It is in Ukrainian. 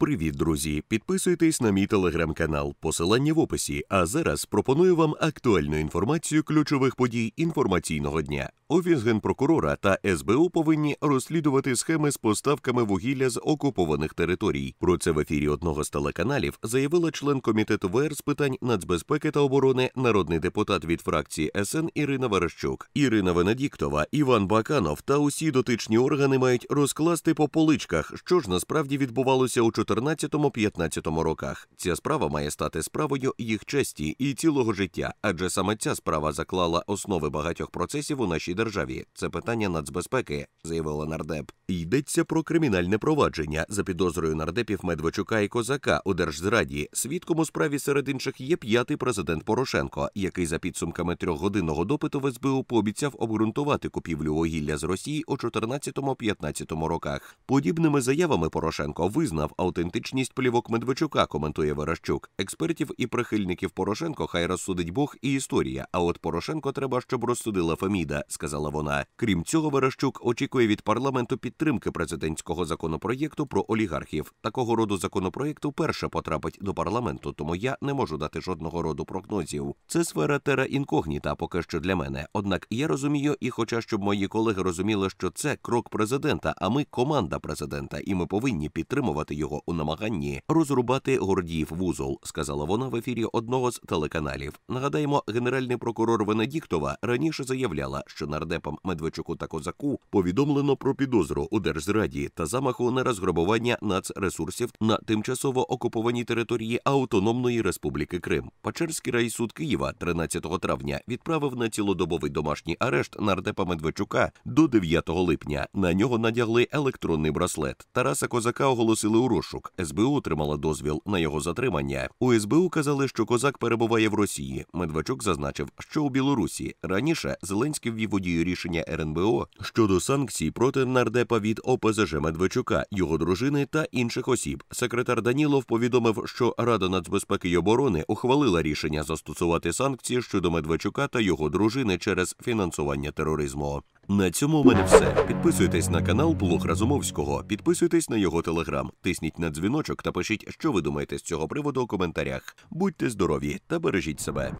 Привіт, друзі! Підписуйтесь на мій телеграм-канал, посилання в описі, а зараз пропоную вам актуальну інформацію ключових подій інформаційного дня. Офіс Генпрокурора та СБУ повинні розслідувати схеми з поставками вугілля з окупованих територій. Про це в ефірі одного з телеканалів заявила член Комітету ВР з питань нацбезпеки та оборони, народний депутат від фракції СН Ірина Верещук. Ірина Венедіктова, Іван Баканов та усі дотичні органи мають розкласти по поличках, що ж насправді відбувалося у 2014-2015 роках. Ця справа має стати справою їх честі і цілого життя, адже саме ця справа заклала основи багатьох процесів у нашій державі. Це питання нацбезпеки, заявила нардеп. Йдеться про кримінальне провадження за підозрою нардепів Медведчука і Козака у держзраді. Свідком у справі серед інших є п'ятий президент Порошенко, який за підсумками трьохгодинного допиту в СБУ пообіцяв обґрунтувати купівлю вугілля з Росії у 2014-2015 роках. Подібними заявами Порошенко визнав аутентичність плівок Медведчука, коментує Верещук. Експертів і прихильників Порошенко хай розсудить Бог і історія, а от Порошенко треба, щоб розсудила Феміда, сказала вона. Крім цього, Верещук очікує від парламенту підтримки президентського законопроєкту про олігархів. Такого роду законопроєкт вперше потрапить до парламенту, тому я не можу дати жодного роду прогнозів. Це сфера терра інкогніта поки що для мене. Однак я розумію, і хоча щоб мої колеги розуміли, що це крок президента, а ми команда президента, і ми повинні підтримувати його у намаганні розрубати Гордіїв вузол, сказала вона в ефірі одного з телеканалів. Нагадаємо, генеральний прокурор Венедіктова раніше заявляла, що нардепам Медведчуку та Козаку повідомлено про підозру у держзраді та замаху на розграбування нацресурсів на тимчасово окупованій території Автономної Республіки Крим. Печерський райсуд Києва 13 травня відправив на цілодобовий домашній арешт нардепа Медведчука до 9 липня. На нього надягли електронний браслет. Тараса Козака оголосили у розшук. СБУ отримала дозвіл на його затримання. У СБУ казали, що Козак перебуває в Росії. Медведчук зазначив, що у Білорусі. Раніше Зеленський ввів у дію рішення РНБО щодо санкцій проти нардепа від ОПЗЖ Медведчука, його дружини та інших осіб. Секретар Данілов повідомив, що Рада нацбезпеки і оборони ухвалила рішення застосувати санкції щодо Медведчука та його дружини через фінансування тероризму. На цьому в мене все. Підписуйтесь на канал Блог Разумовського, підписуйтесь на його телеграм, тисніть на дзвіночок та пишіть, що ви думаєте з цього приводу у коментарях. Будьте здорові та бережіть себе.